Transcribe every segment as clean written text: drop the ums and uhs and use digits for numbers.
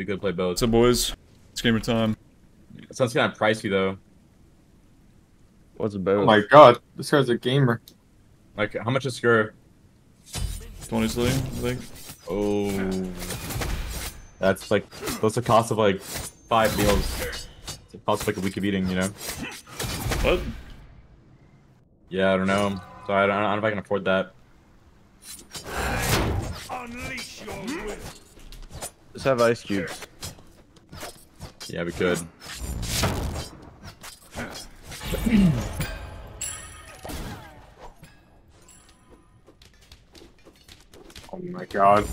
We could play both. So boys, it's gamer time. That sounds kind of pricey though. What's it both? Oh my god, this guy's a gamer. Like, how much is your 20 sling, I think. Oh, that's like that's the cost of like 5 meals. It's the cost of like a week of eating, you know. What? Yeah, I don't know. So I don't know if I can afford that. Unleash your will. Let's have ice cubes. Yeah, we could. Oh my god.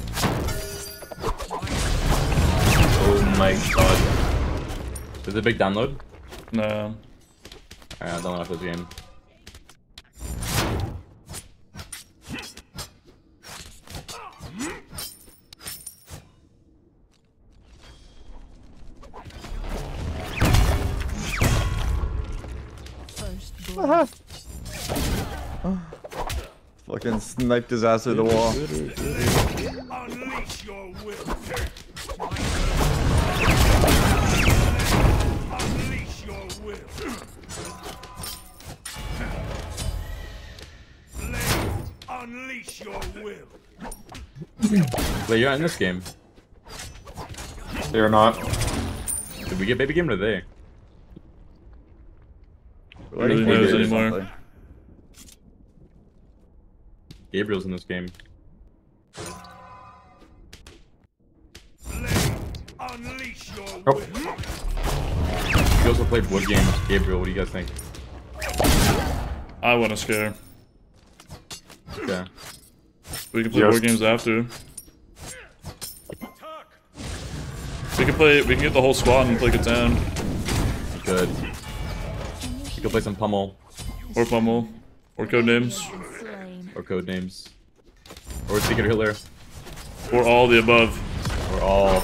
Oh my god. Is it a big download? No. Alright, I'll download after this game. Fucking sniped his ass through the wall. Unleash your will. Unleash your will. Unleash your will. Wait, you're not in this game. They're not. Did we get baby game or they? Really knows anymore. Gabriel's in this game. Oh. He also played wood games. Gabriel, what do you guys think? I want to scare. Okay. We can play board games after. We can get the whole squad and play Catan. Good. You can play some Pummel, or Codenames, or Secret Hitler, or all the above, or all.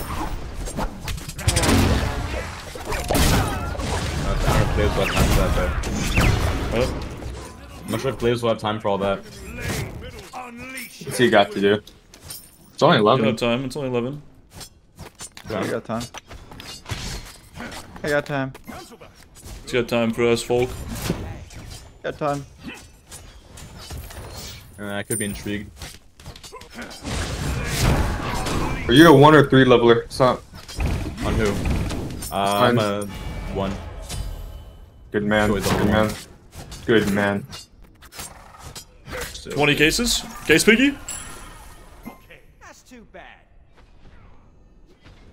I'm not sure if players will have time for all that. What's he got to do? It's only 11. It's only 11. Yeah. I got time. Got time for us, folk. Got time. I could be intrigued. Are you a 1 or 3 leveler? Stop. On who? I'm a 1. Good man. Good man. 20 cases? Case piggy? Okay. That's too bad.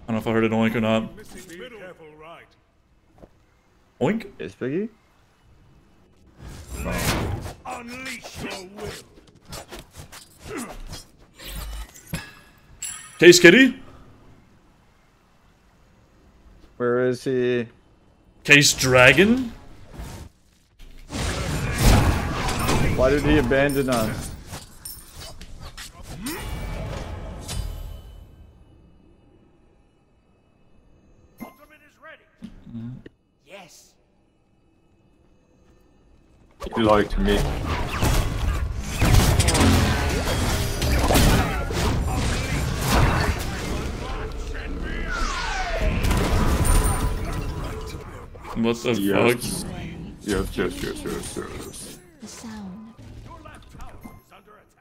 I don't know if I heard it oink or not. Oink? Is Piggy? Unleash your will. Case Kitty? Where is he? Case Dragon? Why did he abandon us? You lied to me. What the fuck? Yes. The sound. Your left tower is under attack.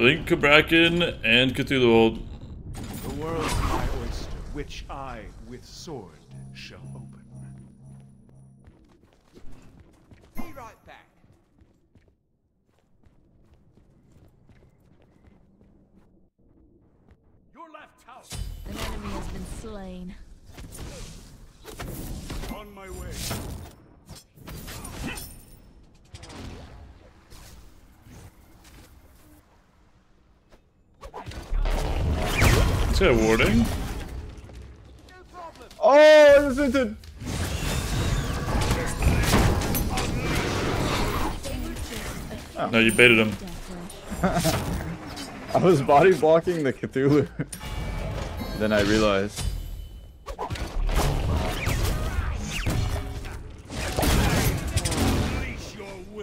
Link, Bracken, and Cthulhu hold. The world's my oyster, which I, with sword, shall open. Be right back. An enemy has been slain. On my way. It's a warning. Oh, this is it. Oh. No, you baited him. I was body blocking the Cthulhu. Then I realized.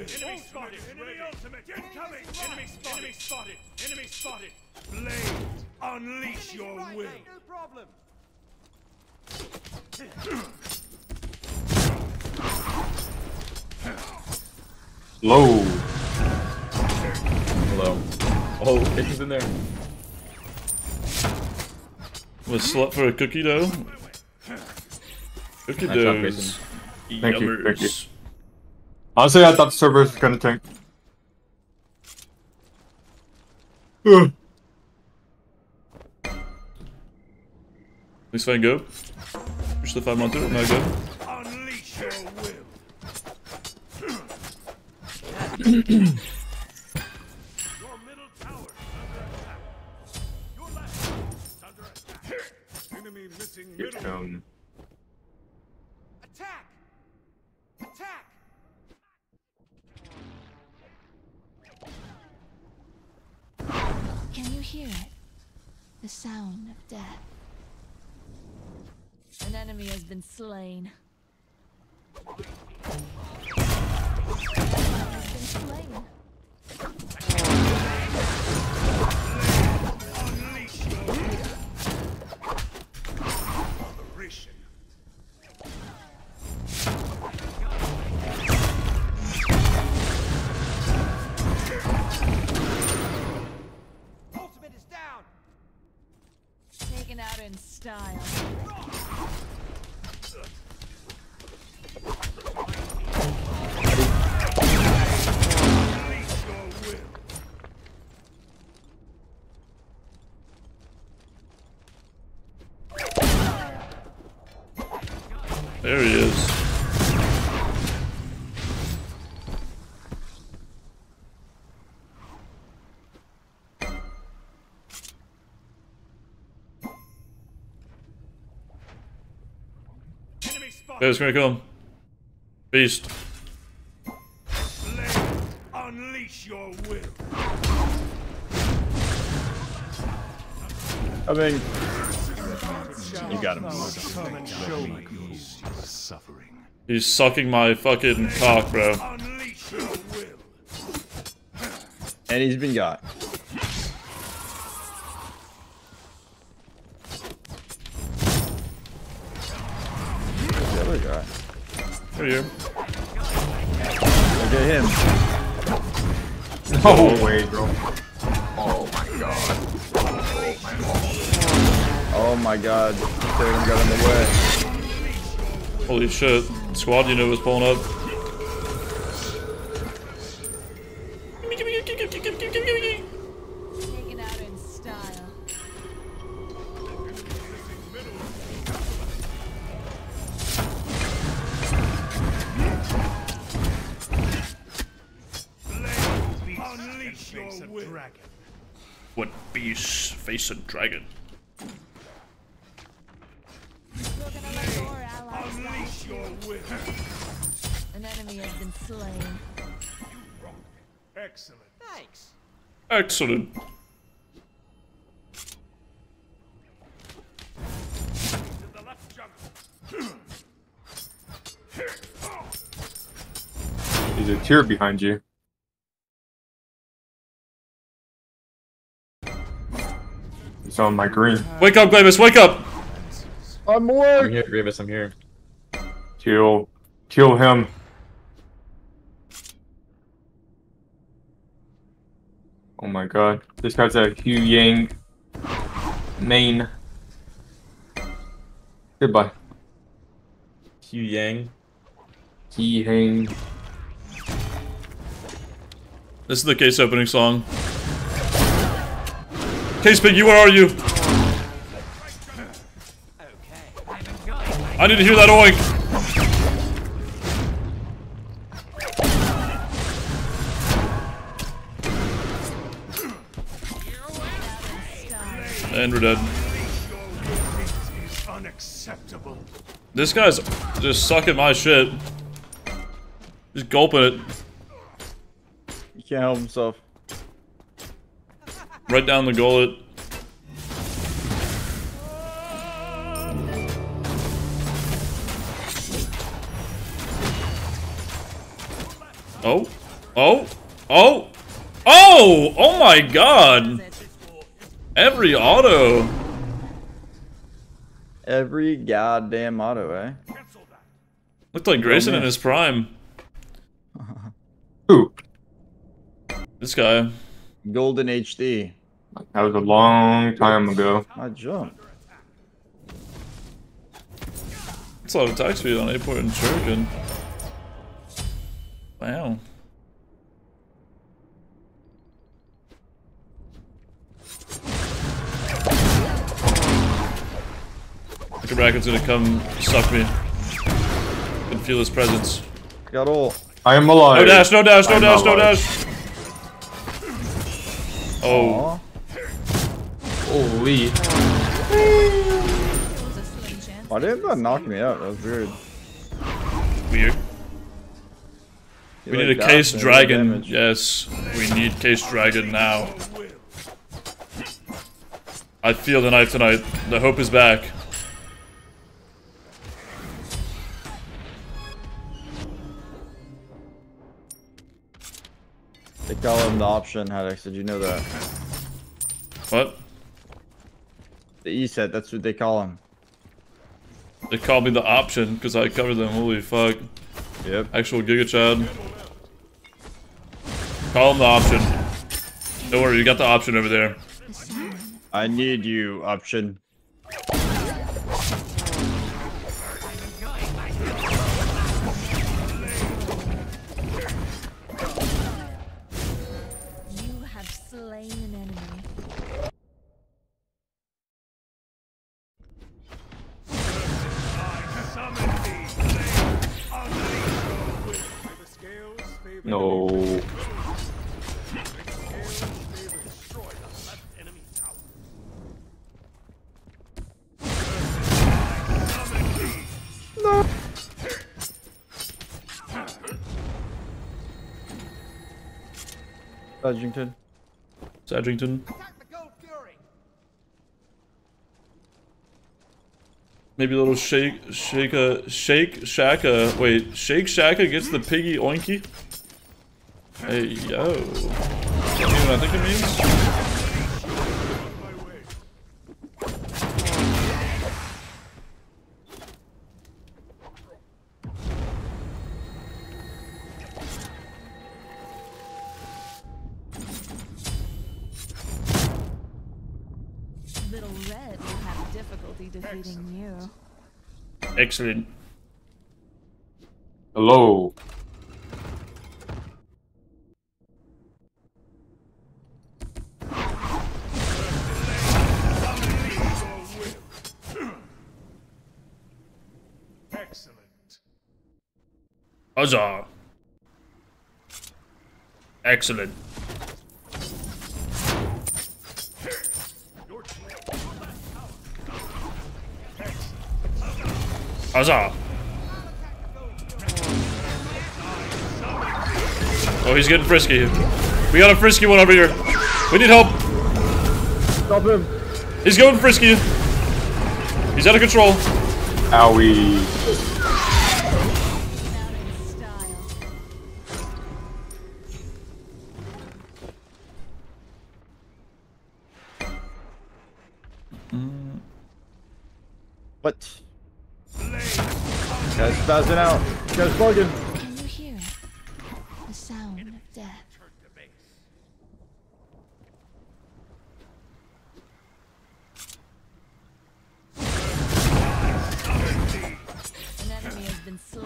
Enemy spotted. Enemy ultimate incoming. Enemy spotted. Enemy spotted. Enemy spotted. Blade, unleash your will. No problem. Low. Hello. Oh, he's in there. We'll slap for a cookie dough. Cookie doughs. Thank you. Thank you. Honestly, I thought the server was gonna tank. At least I can go. Push the 5 month through, now I go. Unleash your will. Your middle tower under attack. Your left under attack. Enemy missing middle. Attack! Attack! Can you hear it? The sound of death. An enemy has been slain. Out in style. There he is. There's gonna come. Beast. Blade, unleash your will. I mean, you got him. He's sucking my fucking cock, bro. And he's been got. For you. I get him. No way, bro. Oh my god. Oh my god. Oh my god. Tatum got in the way. Holy shit. Squad unit was pulling up. What beast face a dragon? Unleash your will. An enemy has been slain. You rock. Excellent. Thanks. Excellent. To the left jungle. There's a tier behind you. It's on my green. Wake up, Glavis, wake up! I'm awake! I'm here, Glavis, I'm here. Kill him. Oh my god. This guy's a Hu Yang main. Goodbye. Hu Yang. Hu Yang. This is the case opening song. Casepig, where are you? I need to hear that oink. And we're dead. This guy's just sucking my shit. Just gulping it. He can't help himself. Right down the gullet. Oh. Oh! Oh! Oh! Oh my god! Every auto! Every goddamn auto, eh? Looked like Grayson in his prime. Who? This guy. Golden HD. That was a long time ago. I jumped. That's a lot of attack speed on Aport and Shuriken. Wow. The bracket's gonna come suck me. I can feel his presence. Got all. I am alive. No dash, no dash, no dash, no dash. Oh. Holy. Why didn't that knock me out? That was weird. Weird. We need a Case Dragon. Yes. We need Case Dragon now. I feel the knife tonight. The hope is back. They call him the option, Haddix. Did you know that? What? The E set, that's what they call him. They call me the option because I covered them. Holy fuck. Yep. Actual Giga Chad. Call him the option. Don't worry, you got the option over there. I need you, option. No. No. Sadrington. Sadrington. Maybe a little shake shaka. Wait, Shake Shaka gets the piggy oinky? Hey, yo. Is that what I think it means? Little Red will have difficulty defeating you. Excellent. Hello. Huzzah! Excellent. Huzzah! Oh, he's getting frisky. We got a frisky one over here. We need help. Stop him. He's going frisky. He's out of control. Owie. What? Guys spazzing out. Guys bugging. Can you hear the sound of death? An enemy has been slain.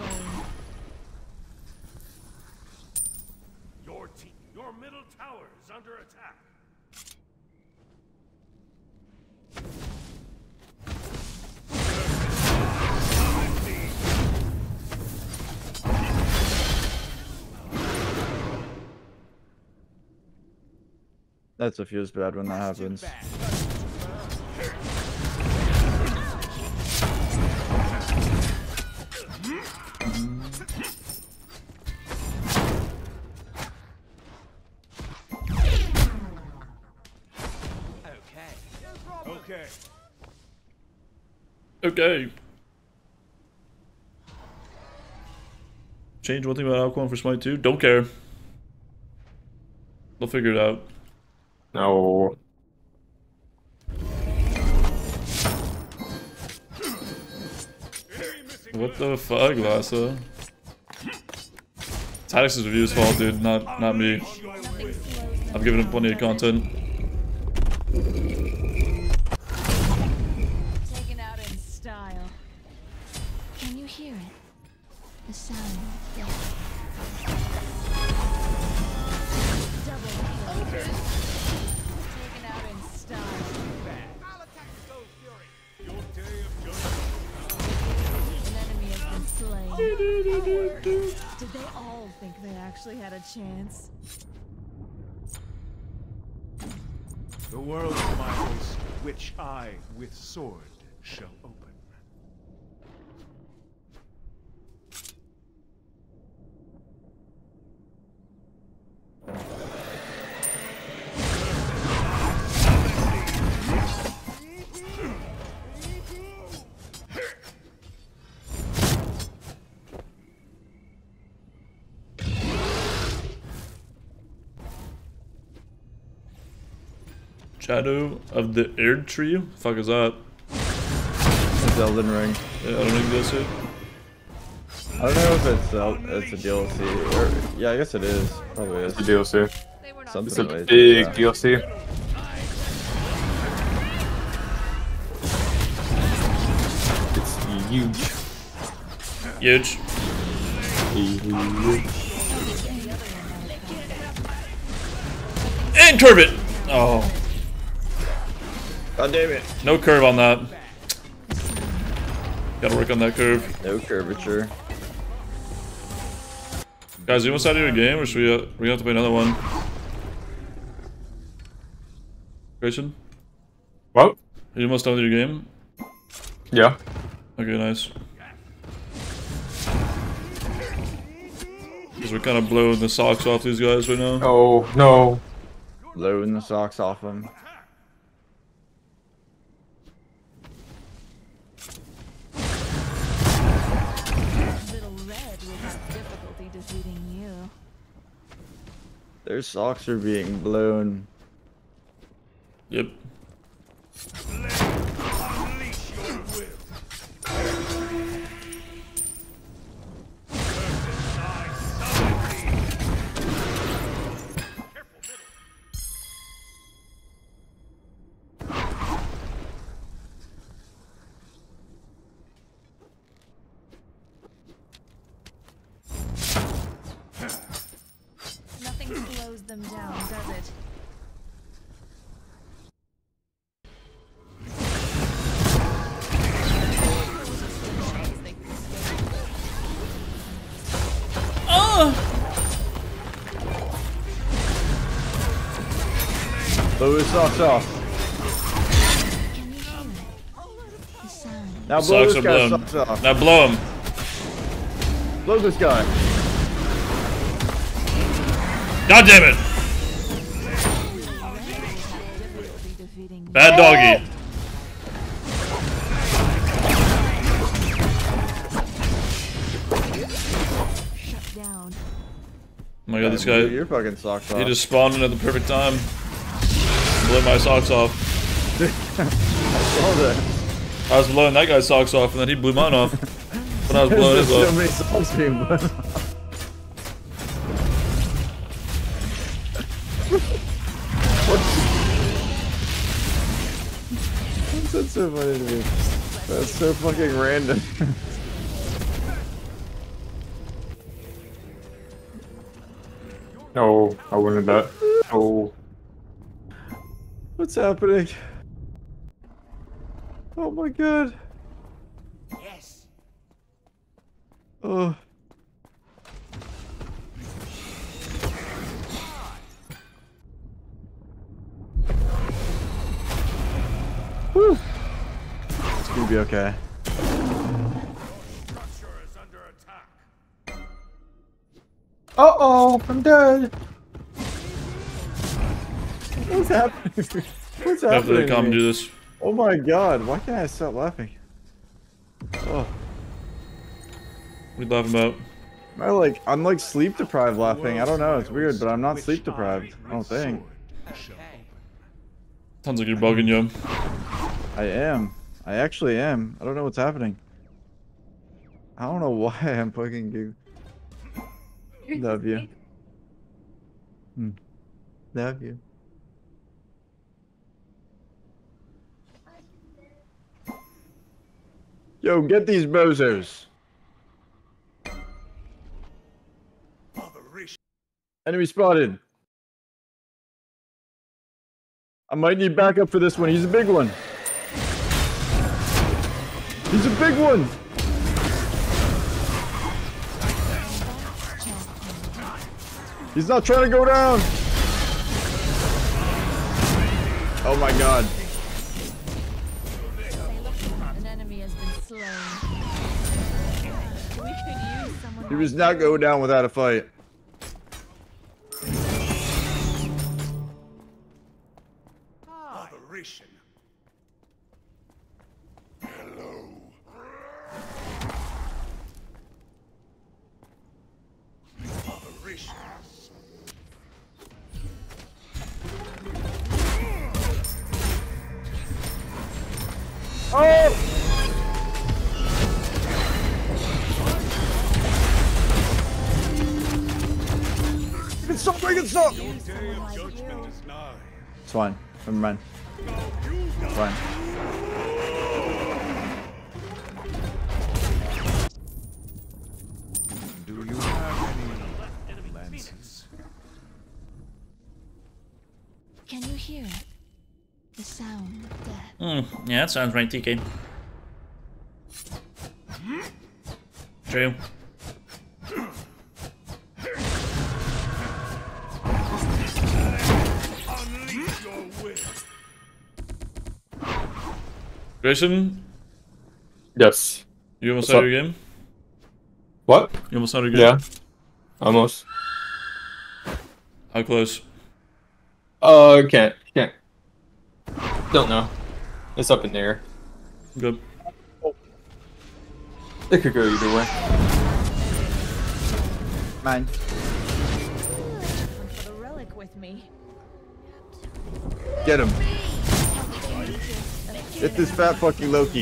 Your team, your middle tower is under attack. That's a feels bad when that happens. Okay. Okay. Change one thing about Ao Kuang for Smite 2? Don't care. They'll figure it out. No. What the fuck, Lassa? It's Haddix's review's fault, dude, not me. I've given him plenty of content. Taken out in style. Can you hear it? The sound of death. Double kill. Taken out in style. I'll attack those fury. Your day of judgment. An enemy has been slain. Did they all think they actually had a chance? The world is my host, which I, with sword, shall open. Shadow of the Erd Tree? The fuck is that? It's Elden Ring. Yeah, I don't think that's it. I don't know if it's a DLC or... Yeah, I guess it is. Probably is. It's a DLC. Something it's a related, big yeah. DLC. It's huge. Huge. And curve it! Oh. God damn it. No curve on that. Gotta work on that curve. No curvature. Guys, we almost out of your game, or should we have to play another one? Christian? What? Are you almost out of your game? Yeah. Okay, nice. Because we're kind of blowing the socks off these guys right now. Oh, no. Blowing the socks off them. Their socks are being blown. Yep. Them down, does it? Oh! Blow his socks off. Can you hear it? The sound. Now blow this guy's socks off. Now blow him. Blow this guy. God damn it! Bad doggy. Shut down. Oh my god, this guy. Your fucking socks off. He just spawned in at the perfect time. Blew my socks off. I saw that. I was blowing that guy's socks off, and then he blew mine off. But I was blowing his off. So many socks being blown off. That's so funny to me. That's so fucking random. No, I wanted that. Oh. What's happening? Oh my god. Yes. Oh. Whew. It's gonna be okay. Uh oh, I'm dead. What's happening? What's happening? Come do this. Oh my god, why can't I stop laughing? Oh. What are you laughing about? I like, I'm like sleep deprived laughing. I don't know. It's weird, but I'm not sleep deprived. I don't think. Sounds like you're bugging, yo. I am. I actually am. I don't know what's happening. I don't know why I'm bugging you. Love you. Hmm. Love you. Yo, get these bozos. Enemy spotted. I might need backup for this one. He's a big one. He's a big one. He's not trying to go down. Oh my god. An enemy has been slain. He does not go down without a fight. It's fine. Never mind. It's fine. Do you have any lenses? Can you hear it? The sound of death. Yeah, that sounds right, TK. True. Grayson? Yes. You almost out of your game? What? You almost out of your game? Yeah. Almost. How close? Can't. Don't know. It's up in the air. Good. Oh. It could go either way. Mine. The relic with me. Get him. Get this fat fucking Loki.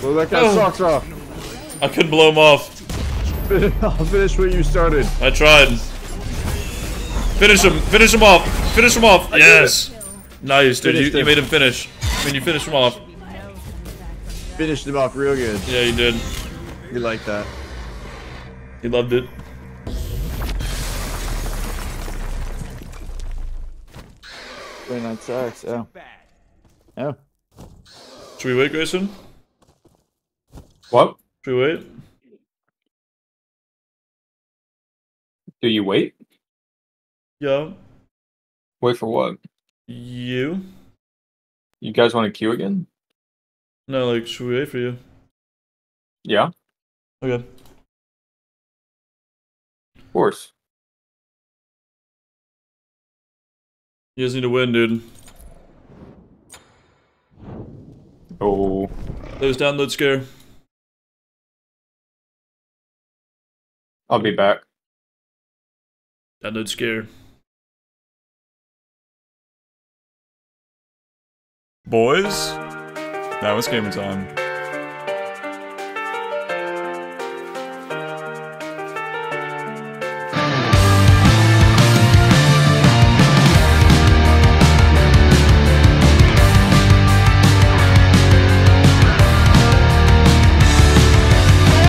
Blow that guy's socks off. I couldn't blow him off. I'll finish what you started. I tried. Finish him. Finish him off. Finish him off. Yes. Nice, dude. You made him finish. I mean, you finished him off. Finished him off real good. Yeah, you did. You liked that. You loved it. That sucks. Oh. Oh. Should we wait, Grayson? What? Should we wait? Do you wait? Yeah. Wait for what? You. You guys want to queue again? No, like, should we wait for you? Yeah. Okay. Of course. You guys need to win, dude. Oh. There's download scare. I'll be back. Download scare. Boys, that was gamer time.